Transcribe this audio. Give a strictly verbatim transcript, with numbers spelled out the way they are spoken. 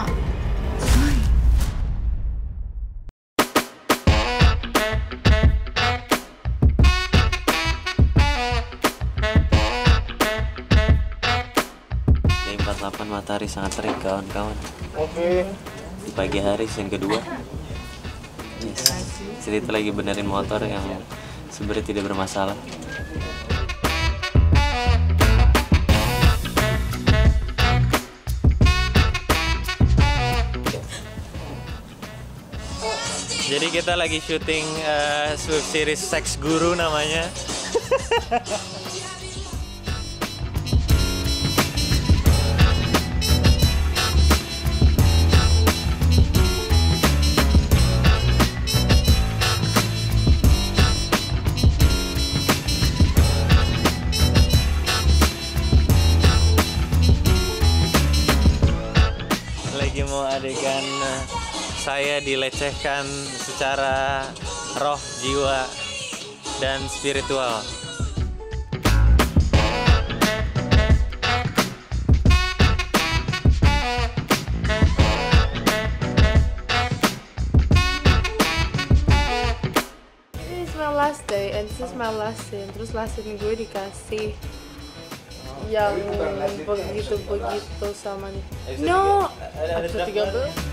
sama. D empat puluh delapan matahari sangat terik kawan-kawan. Oke. Di pagi hari yang kedua. Yes. Cerita lagi benerin motor yang sebenarnya tidak bermasalah. Jadi kita lagi syuting uh, Swift series Seks Guru namanya. Lagi mau adegan uh, saya dilecehkan secara roh, jiwa, dan spiritual. This is my last day and this is my last scene. Terus last scene gue dikasih yang begitu-begitu sama nih. No! Atau tiga belas.